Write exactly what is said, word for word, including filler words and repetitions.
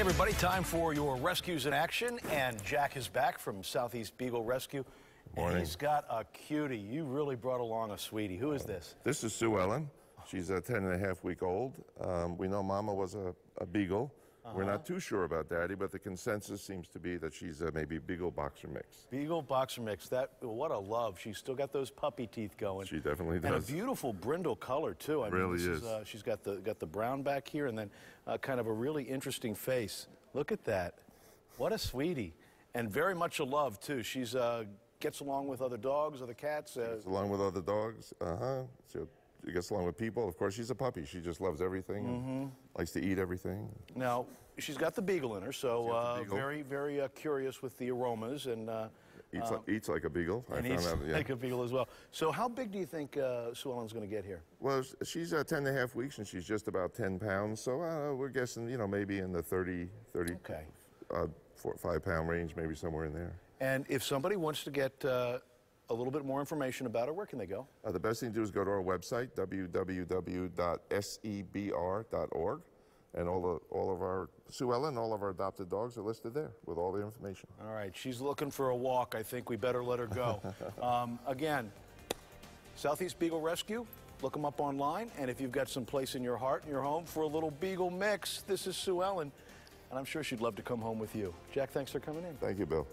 Hey, everybody, time for your Rescues in Action, and Jack is back from Southeast Beagle Rescue. Morning. And he's got a cutie. You really brought along a sweetie. Who is this? This is Sue Ellen. She's a ten and a half week old. Um, we know Mama was a, a beagle. Uh-huh. We're not too sure about Daddy, but the consensus seems to be that she's uh, maybe beagle-boxer mix. Beagle-boxer mix. That, what a love. She's still got those puppy teeth going. She definitely does. And a beautiful brindle color, too. I mean, really is. is uh, she's got the, got the brown back here and then uh, kind of a really interesting face. Look at that. What a sweetie. And very much a love, too. She's uh, gets along with other dogs, other cats. Uh, she gets along with other dogs. Uh-huh. She gets along with people. Of course, she's a puppy. She just loves everything. Mm-hmm. Likes to eat everything. Now, she's got the beagle in her, so uh, beagle. very, very uh, curious with the aromas. And uh, eats, uh, like, eats like a beagle. And I eats found out, yeah. like a beagle as well. So how big do you think uh, Sue Ellen's going to get here? Well, she's uh, ten and a half weeks, and she's just about ten pounds. So uh, we're guessing, you know, maybe in the thirty, thirty, okay. uh, four, five pound range, maybe somewhere in there. And if somebody wants to get uh, a little bit more information about her, where can they go? Uh, the best thing to do is go to our website, w w w dot s e b r dot org, and all, the, all of our, Sue Ellen, all of our adopted dogs are listed there with all the information. All right, she's looking for a walk. I think we better let her go. um, again, Southeast Beagle Rescue, look them up online, and if you've got some place in your heart and your home for a little beagle mix, this is Sue Ellen, and I'm sure she'd love to come home with you. Jack, thanks for coming in. Thank you, Bill.